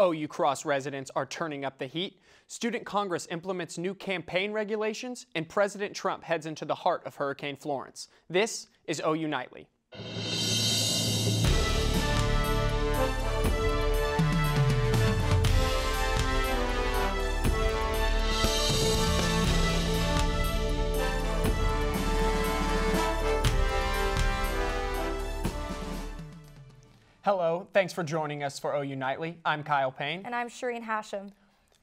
OU Cross residents are turning up the heat, Student Congress implements new campaign regulations, and President Trump heads into the heart of Hurricane Florence. This is OU Nightly. Hello, thanks for joining us for OU Nightly. I'm Kyle Payne. And I'm Shereen Hashem.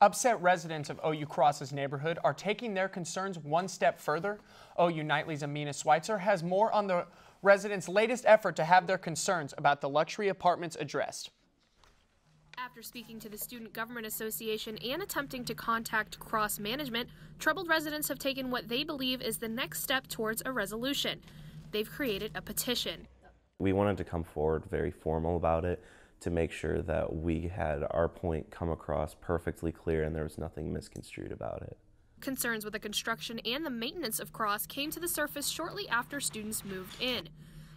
Upset residents of OU Cross's neighborhood are taking their concerns one step further. OU Nightly's Amina Switzer has more on the residents' latest effort to have their concerns about the luxury apartments addressed. After speaking to the Student Government Association and attempting to contact Cross Management, troubled residents have taken what they believe is the next step towards a resolution. They've created a petition. We wanted to come forward very formal about it to make sure that we had our point come across perfectly clear and there was nothing misconstrued about it. Concerns with the construction and the maintenance of Cross came to the surface shortly after students moved in.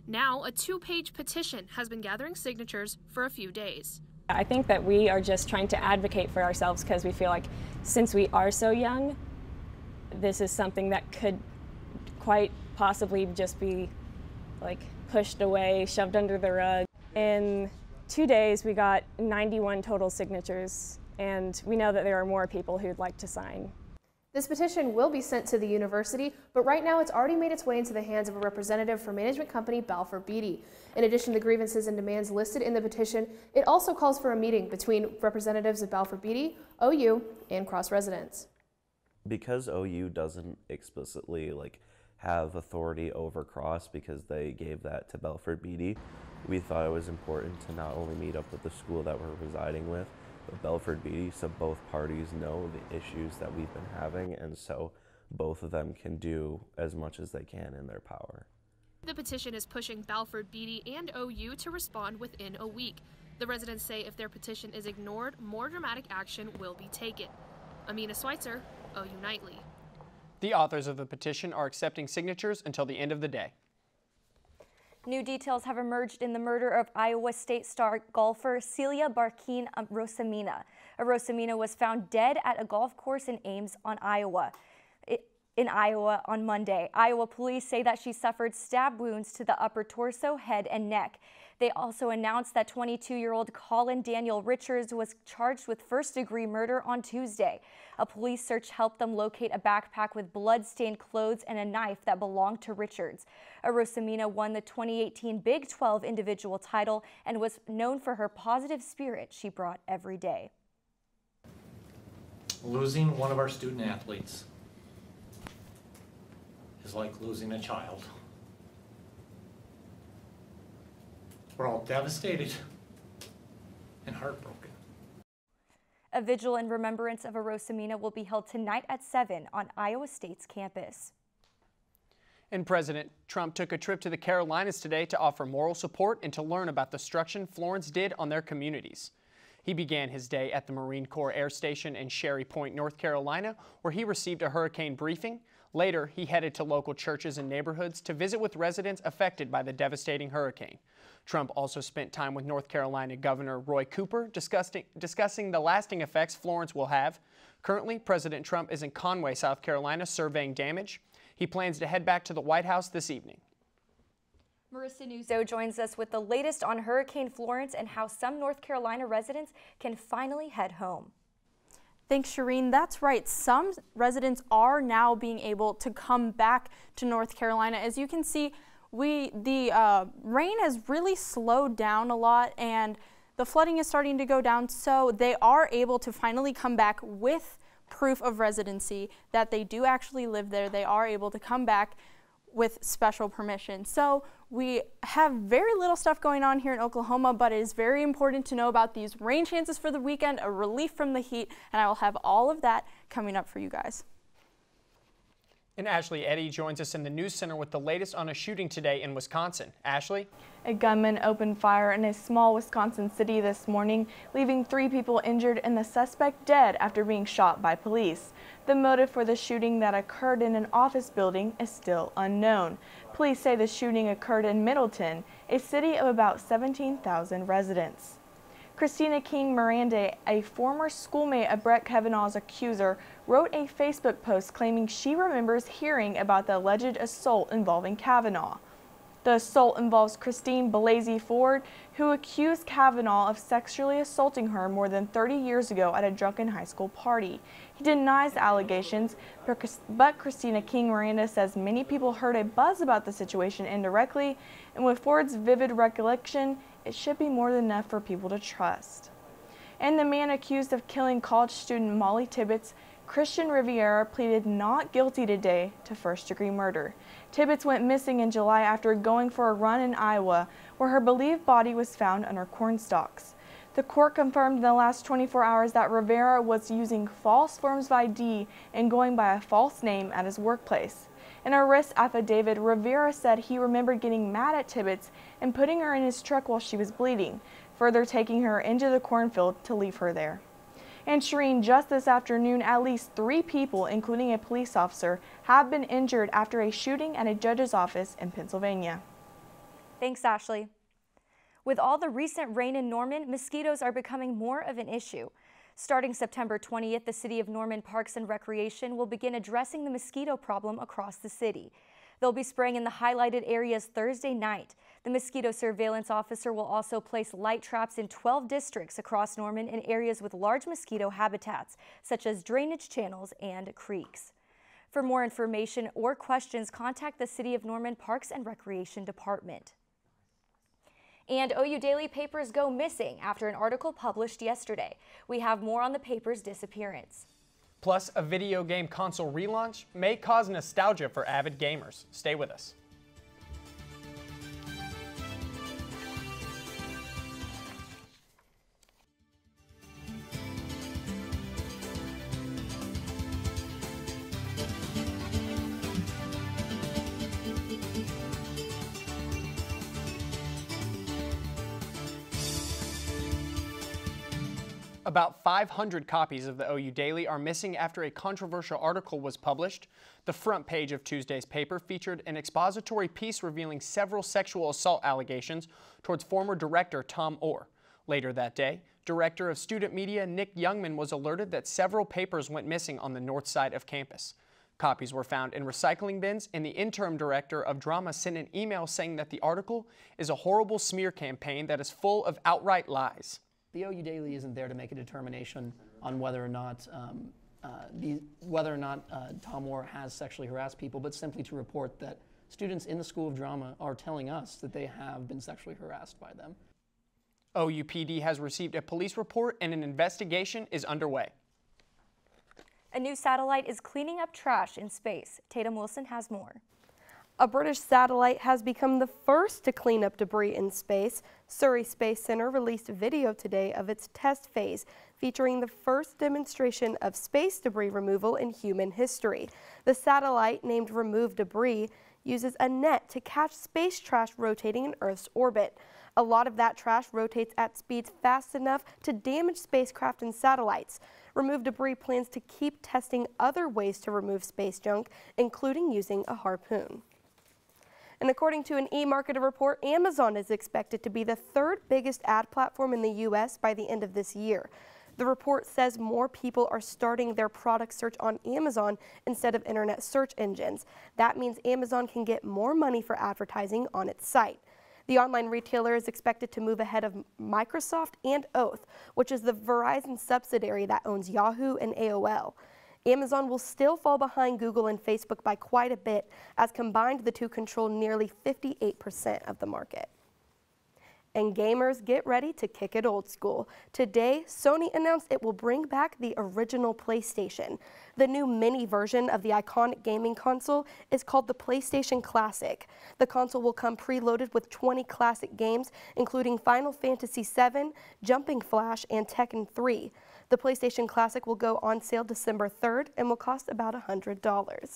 Now, a two-page petition has been gathering signatures for a few days. I think that we are just trying to advocate for ourselves because we feel like since we are so young, this is something that could quite possibly just be like pushed away, shoved under the rug. In 2 days, we got 91 total signatures, and we know that there are more people who'd like to sign. This petition will be sent to the university, but right now it's already made its way into the hands of a representative for management company Balfour Beatty. In addition to the grievances and demands listed in the petition, it also calls for a meeting between representatives of Balfour Beatty, OU, and Cross residents. Because OU doesn't explicitly have authority over Cross because they gave that to Balfour Beatty, we thought it was important to not only meet up with the school that we're residing with, but Balfour Beatty, so both parties know the issues that we've been having, and so both of them can do as much as they can in their power. The petition is pushing Balfour Beatty and OU to respond within a week. The residents say if their petition is ignored, more dramatic action will be taken. Amina Switzer, OU Nightly. The authors of the petition are accepting signatures until the end of the day. New details have emerged in the murder of Iowa State star golfer Celia Barquin Rosamina. Rosamina was found dead at a golf course in Ames in Iowa on Monday. Iowa police say that she suffered stab wounds to the upper torso, head, and neck. They also announced that 22-year-old Colin Daniel Richards was charged with first-degree murder on Tuesday. A police search helped them locate a backpack with blood-stained clothes and a knife that belonged to Richards. Rosamina won the 2018 Big 12 individual title and was known for her positive spirit she brought every day. Losing one of our student athletes is like losing a child. We're all devastated and heartbroken. A vigil in remembrance of Rosamina will be held tonight at 7 on Iowa State's campus. And President Trump took a trip to the Carolinas today to offer moral support and to learn about the destruction Florence did on their communities. He began his day at the Marine Corps Air Station in Sherry Point, North Carolina, where he received a hurricane briefing. Later, he headed to local churches and neighborhoods to visit with residents affected by the devastating hurricane. Trump also spent time with North Carolina Governor Roy Cooper discussing the lasting effects Florence will have. Currently, President Trump is in Conway, South Carolina, surveying damage. He plans to head back to the White House this evening. Marisa Nuzzo joins us with the latest on Hurricane Florence and how some North Carolina residents can finally head home. Thanks, Shereen. That's right. Some residents are now being able to come back to North Carolina. As you can see, the rain has really slowed down a lot, and the flooding is starting to go down, so they are able to finally come back with proof of residency that they do actually live there. They are able to come back with special permission. So we have very little stuff going on here in Oklahoma, but it is very important to know about these rain chances for the weekend, a relief from the heat, and I will have all of that coming up for you guys. And Ashley Eddy joins us in the news center with the latest on a shooting today in Wisconsin. Ashley? A gunman opened fire in a small Wisconsin city this morning, leaving 3 people injured and the suspect dead after being shot by police. The motive for the shooting that occurred in an office building is still unknown. Police say the shooting occurred in Middleton, a city of about 17,000 residents. Christina King Miranda, a former schoolmate of Brett Kavanaugh's accuser, wrote a Facebook post claiming she remembers hearing about the alleged assault involving Kavanaugh. The assault involves Christine Blasey Ford, who accused Kavanaugh of sexually assaulting her more than 30 years ago at a drunken high school party. He denies the allegations, but Christina King Miranda says many people heard a buzz about the situation indirectly, and with Ford's vivid recollection, it should be more than enough for people to trust. And the man accused of killing college student Mollie Tibbetts, Cristhian Rivera, pleaded not guilty today to first-degree murder. Tibbetts went missing in July after going for a run in Iowa, where her believed body was found under corn stalks. The court confirmed in the last 24 hours that Rivera was using false forms of ID and going by a false name at his workplace. In an arrest affidavit, Rivera said he remembered getting mad at Tibbetts and putting her in his truck while she was bleeding, further taking her into the cornfield to leave her there. And Shereen, just this afternoon, at least 3 people, including a police officer, have been injured after a shooting at a judge's office in Pennsylvania. Thanks, Ashley. With all the recent rain in Norman, mosquitoes are becoming more of an issue. Starting September 20th, the City of Norman Parks and Recreation will begin addressing the mosquito problem across the city. They'll be spraying in the highlighted areas Thursday night. The mosquito surveillance officer will also place light traps in 12 districts across Norman in areas with large mosquito habitats, such as drainage channels and creeks. For more information or questions, contact the City of Norman Parks and Recreation Department. And OU Daily papers go missing after an article published yesterday. We have more on the paper's disappearance. Plus, a video game console relaunch may cause nostalgia for avid gamers. Stay with us. About 500 copies of the OU Daily are missing after a controversial article was published. The front page of Tuesday's paper featured an expository piece revealing several sexual assault allegations towards former director Tom Orr. Later that day, Director of Student Media Nick Youngman was alerted that several papers went missing on the north side of campus. Copies were found in recycling bins, and the interim director of drama sent an email saying that the article is a horrible smear campaign that is full of outright lies. The OU Daily isn't there to make a determination on whether or not Tom Orr has sexually harassed people, but simply to report that students in the School of Drama are telling us that they have been sexually harassed by them. OUPD has received a police report and an investigation is underway. A new satellite is cleaning up trash in space. Taitum Wilson has more. A British satellite has become the first to clean up debris in space. Surrey Space Center released video today of its test phase, featuring the first demonstration of space debris removal in human history. The satellite, named Remove Debris, uses a net to catch space trash rotating in Earth's orbit. A lot of that trash rotates at speeds fast enough to damage spacecraft and satellites. Remove Debris plans to keep testing other ways to remove space junk, including using a harpoon. And according to an eMarketer report, Amazon is expected to be the 3rd biggest ad platform in the U.S. by the end of this year. The report says more people are starting their product search on Amazon instead of internet search engines. That means Amazon can get more money for advertising on its site. The online retailer is expected to move ahead of Microsoft and Oath, which is the Verizon subsidiary that owns Yahoo and AOL. Amazon will still fall behind Google and Facebook by quite a bit, as combined the two control nearly 58% of the market. And gamers, get ready to kick it old school. Today, Sony announced it will bring back the original PlayStation. The new mini version of the iconic gaming console is called the PlayStation Classic. The console will come preloaded with 20 classic games, including Final Fantasy VII, Jumping Flash, and Tekken 3. The PlayStation Classic will go on sale December 3rd and will cost about $100.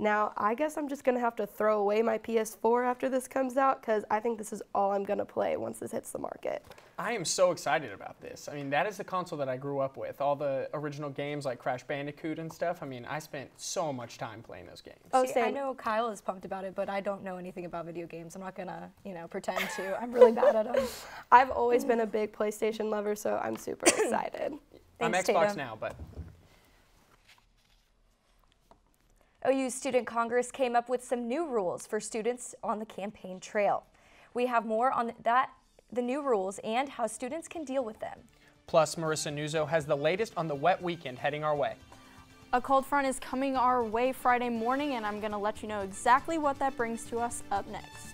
Now, I guess I'm just gonna have to throw away my PS4 after this comes out, because I think this is all I'm gonna play once this hits the market. I am so excited about this. I mean, that is the console that I grew up with. All the original games like Crash Bandicoot and stuff, I mean, I spent so much time playing those games. Oh, see, I know Kyle is pumped about it, but I don't know anything about video games. I'm not gonna, you know, pretend to. I'm really bad at them. I've always been a big PlayStation lover, so I'm super excited. Thanks, I'm Xbox Taitum. Now, but... OU Student Congress came up with some new rules for students on the campaign trail. We have more on that, the new rules, and how students can deal with them. Plus, Marisa Nuzzo has the latest on the wet weekend heading our way. A cold front is coming our way Friday morning, and I'm going to let you know exactly what that brings to us up next.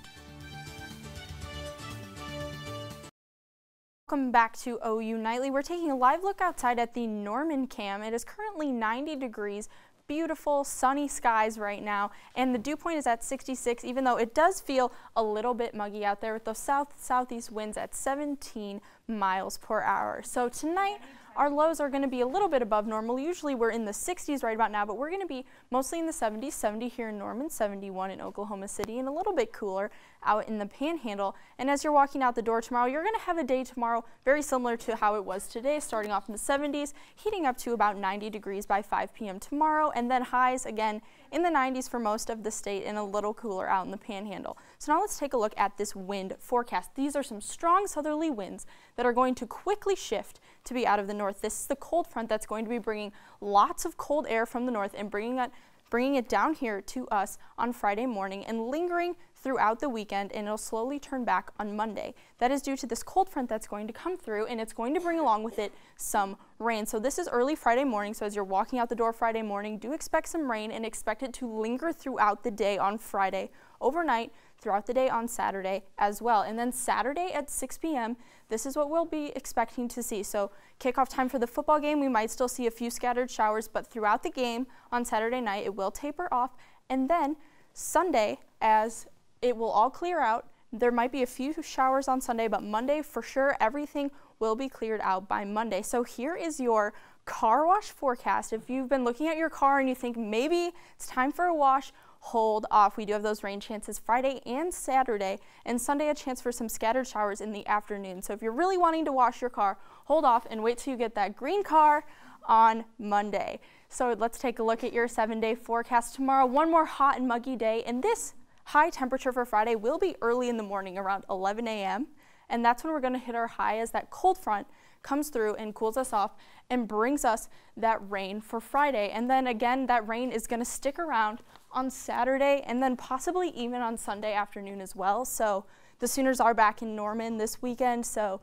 Welcome back to OU Nightly. We're taking a live look outside at the Norman Cam. It is currently 90 degrees. Beautiful sunny skies right now, and the dew point is at 66, even though it does feel a little bit muggy out there with those southeast winds at 17 miles per hour. So tonight our lows are going to be a little bit above normal. Usually we're in the 60s right about now, but we're going to be mostly in the 70s, 70 here in Norman, 71 in Oklahoma City, and a little bit cooler out in the Panhandle. And as you're walking out the door tomorrow, you're going to have a day tomorrow very similar to how it was today, starting off in the 70s, heating up to about 90 degrees by 5 p.m. tomorrow, and then highs again in the 90s for most of the state and a little cooler out in the Panhandle. So now let's take a look at this wind forecast. These are some strong southerly winds that are going to quickly shift to be out of the north. This is the cold front that's going to be bringing lots of cold air from the north and bringing it down here to us on Friday morning and lingering throughout the weekend, and it'll slowly turn back on Monday. That is due to this cold front that's going to come through, and it's going to bring along with it some rain. So this is early Friday morning, so as you're walking out the door Friday morning, do expect some rain and expect it to linger throughout the day on Friday, overnight, throughout the day on Saturday as well. And then Saturday at 6 p.m., this is what we'll be expecting to see. So kickoff time for the football game, we might still see a few scattered showers, but throughout the game on Saturday night, it will taper off. And then Sunday, as it will all clear out. There might be a few showers on Sunday, but Monday for sure, everything will be cleared out by Monday. So here is your car wash forecast. If you've been looking at your car and you think maybe it's time for a wash, hold off. We do have those rain chances Friday and Saturday, and Sunday a chance for some scattered showers in the afternoon. So if you're really wanting to wash your car, hold off and wait till you get that green car on Monday. So let's take a look at your 7-day forecast tomorrow. One more hot and muggy day, and this high temperature for Friday will be early in the morning around 11 a.m. and that's when we're going to hit our high as that cold front comes through and cools us off and brings us that rain for Friday. And then again, that rain is going to stick around on Saturday and then possibly even on Sunday afternoon as well. So the Sooners are back in Norman this weekend, so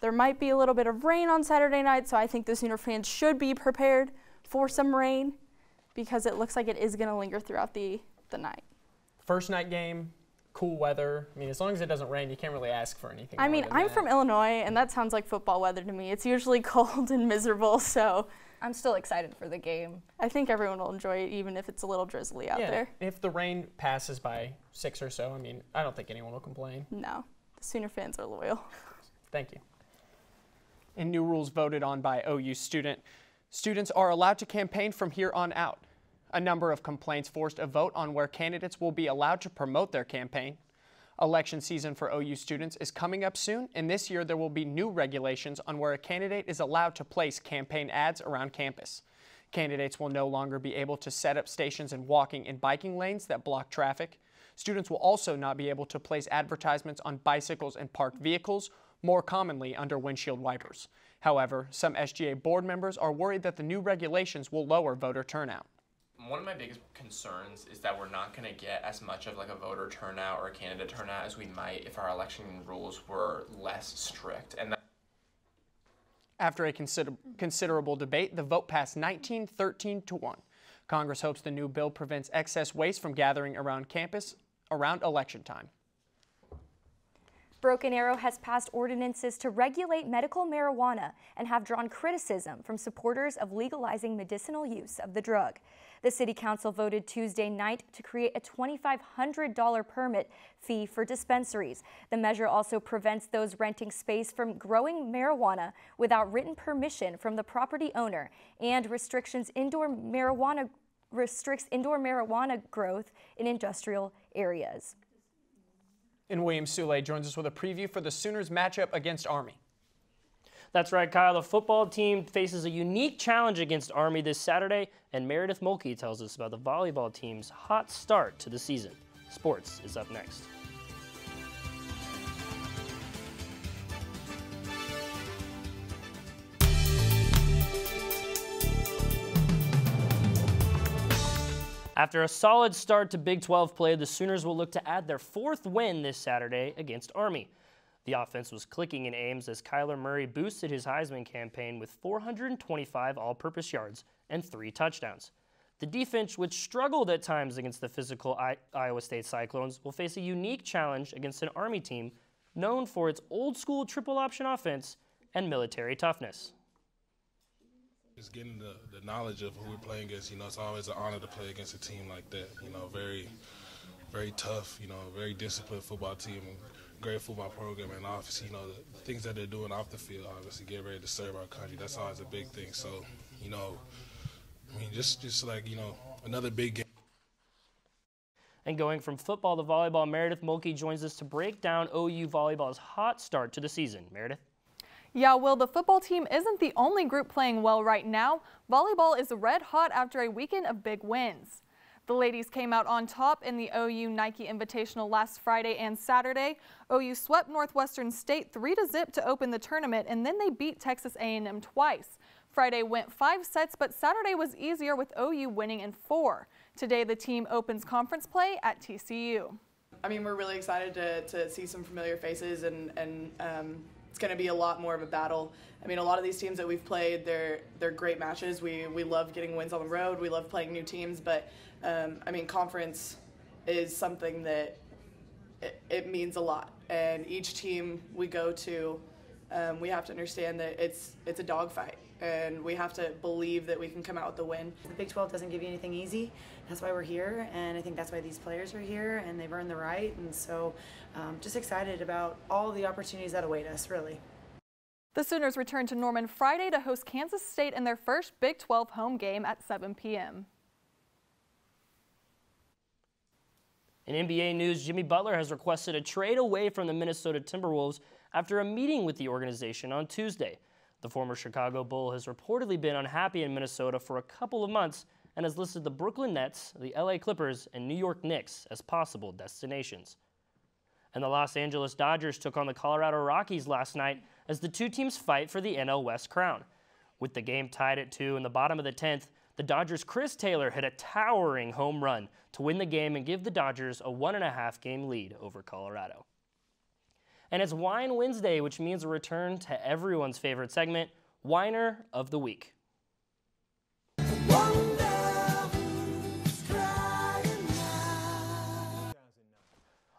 there might be a little bit of rain on Saturday night. So I think the Sooner fans should be prepared for some rain, because it looks like it is going to linger throughout the night. First night game, cool weather. I mean, as long as it doesn't rain, you can't really ask for anything. I mean, I'm from Illinois, and that sounds like football weather to me. It's usually cold and miserable, so I'm still excited for the game. I think everyone will enjoy it, even if it's a little drizzly out there. If the rain passes by 6 or so, I mean, I don't think anyone will complain. No, the Sooner fans are loyal. Thank you. And new rules voted on by OU student. Students are allowed to campaign from here on out. A number of complaints forced a vote on where candidates will be allowed to promote their campaign. Election season for OU students is coming up soon, and this year there will be new regulations on where a candidate is allowed to place campaign ads around campus. Candidates will no longer be able to set up stations in walking and biking lanes that block traffic. Students will also not be able to place advertisements on bicycles and parked vehicles, more commonly under windshield wipers. However, some SGA board members are worried that the new regulations will lower voter turnout. One of my biggest concerns is that we're not going to get as much of like a voter turnout or a candidate turnout as we might if our election rules were less strict. And after a considerable debate, the vote passed 19-13 to 1. Congress hopes the new bill prevents excess waste from gathering around campus around election time. Broken Arrow has passed ordinances to regulate medical marijuana and have drawn criticism from supporters of legalizing medicinal use of the drug. The City Council voted Tuesday night to create a $2,500 permit fee for dispensaries. The measure also prevents those renting space from growing marijuana without written permission from the property owner, and restrictions indoor marijuana restricts indoor marijuana growth in industrial areas. And William Soule joins us with a preview for the Sooners matchup against Army. That's right, Kyle. The football team faces a unique challenge against Army this Saturday, and Meredith Mulkey tells us about the volleyball team's hot start to the season. Sports is up next. After a solid start to Big 12 play, the Sooners will look to add their fourth win this Saturday against Army. The offense was clicking in Ames as Kyler Murray boosted his Heisman campaign with 425 all-purpose yards and 3 touchdowns. The defense, which struggled at times against the physical Iowa State Cyclones, will face a unique challenge against an Army team known for its old-school triple-option offense and military toughness. Just getting the knowledge of who we're playing against, you know, it's always an honor to play against a team like that. You know, very, very tough, you know, very disciplined football team, great football program, and obviously, you know, the things that they're doing off the field, obviously, get ready to serve our country. That's always a big thing. So, you know, I mean, just like, you know, another big game. And going from football to volleyball, Meredith Mulkey joins us to break down OU volleyball's hot start to the season. Meredith? Yeah, well, the football team isn't the only group playing well right now. Volleyball is red hot after a weekend of big wins. The ladies came out on top in the OU Nike Invitational last Friday and Saturday. OU swept Northwestern State 3-0 to open the tournament, and then they beat Texas A&M twice. Friday went 5 sets, but Saturday was easier with OU winning in 4. Today the team opens conference play at TCU. I mean, we're really excited to see some familiar faces, and it's going to be a lot more of a battle. I mean, a lot of these teams that we've played, they're great matches. We love getting wins on the road. We love playing new teams. But, I mean, conference is something that it means a lot. And each team we go to, we have to understand that it's a dogfight. And we have to believe that we can come out with the win. The Big 12 doesn't give you anything easy. That's why we're here, and I think that's why these players are here, and they've earned the right. And so just excited about all the opportunities that await us, really. The Sooners return to Norman Friday to host Kansas State in their first Big 12 home game at 7 p.m. In NBA news, Jimmy Butler has requested a trade away from the Minnesota Timberwolves after a meeting with the organization on Tuesday. The former Chicago Bull has reportedly been unhappy in Minnesota for a couple of months and has listed the Brooklyn Nets, the LA Clippers, and New York Knicks as possible destinations. And the Los Angeles Dodgers took on the Colorado Rockies last night as the two teams fight for the NL West crown. With the game tied at 2 in the bottom of the 10th, the Dodgers' Chris Taylor hit a towering home run to win the game and give the Dodgers a 1.5-game lead over Colorado. And it's Wine Wednesday, which means a return to everyone's favorite segment, Winer of the Week.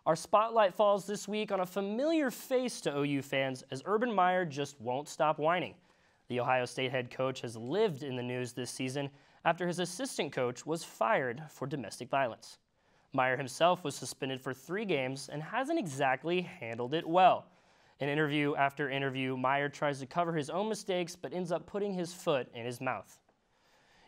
Our spotlight falls this week on a familiar face to OU fans as Urban Meyer just won't stop whining. The Ohio State head coach has lived in the news this season after his assistant coach was fired for domestic violence. Meyer himself was suspended for 3 games and hasn't exactly handled it well. In interview after interview, Meyer tries to cover his own mistakes but ends up putting his foot in his mouth.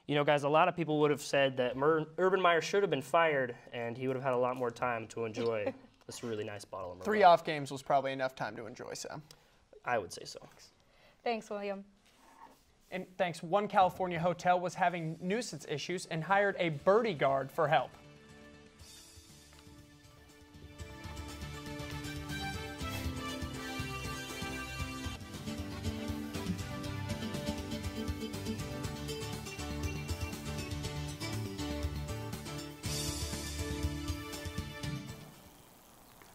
You know, guys, a lot of people would have said that Urban Meyer should have been fired and he would have had a lot more time to enjoy this really nice bottle of Merlot. 3 off games was probably enough time to enjoy, Sam. I would say so. Thanks, William. And thanks. One California hotel was having nuisance issues and hired a birdie guard for help.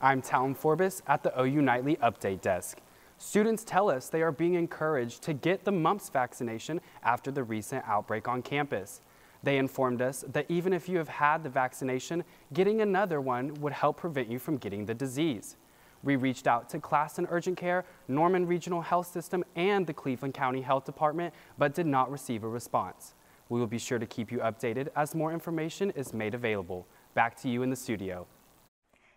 I'm Talon Forbis at the OU Nightly Update Desk. Students tell us they are being encouraged to get the mumps vaccination after the recent outbreak on campus. They informed us that even if you have had the vaccination, getting another one would help prevent you from getting the disease. We reached out to Class and Urgent Care, Norman Regional Health System, and the Cleveland County Health Department, but did not receive a response. We will be sure to keep you updated as more information is made available. Back to you in the studio.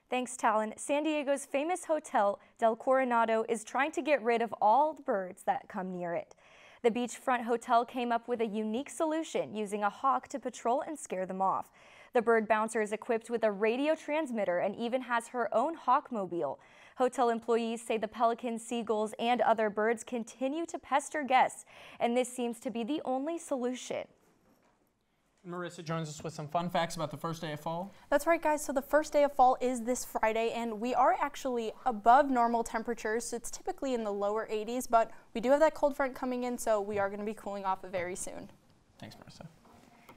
Thanks, Talon. San Diego's famous hotel, Del Coronado, is trying to get rid of all the birds that come near it. The beachfront hotel came up with a unique solution, using a hawk to patrol and scare them off. The bird bouncer is equipped with a radio transmitter and even has her own hawkmobile. Hotel employees say the pelicans, seagulls, and other birds continue to pester guests, and this seems to be the only solution. Marisa joins us with some fun facts about the first day of fall. That's right, guys. So the first day of fall is this Friday, and we are actually above normal temperatures. So it's typically in the lower 80s, but we do have that cold front coming in, so we are going to be cooling off very soon. Thanks, Marisa.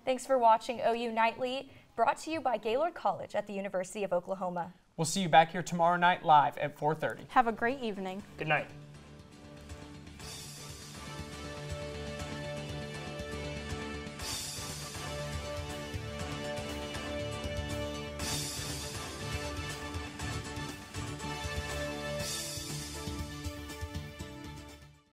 Thanks for watching OU Nightly, brought to you by Gaylord College at the University of Oklahoma. We'll see you back here tomorrow night live at 4:30. Have a great evening. Good night.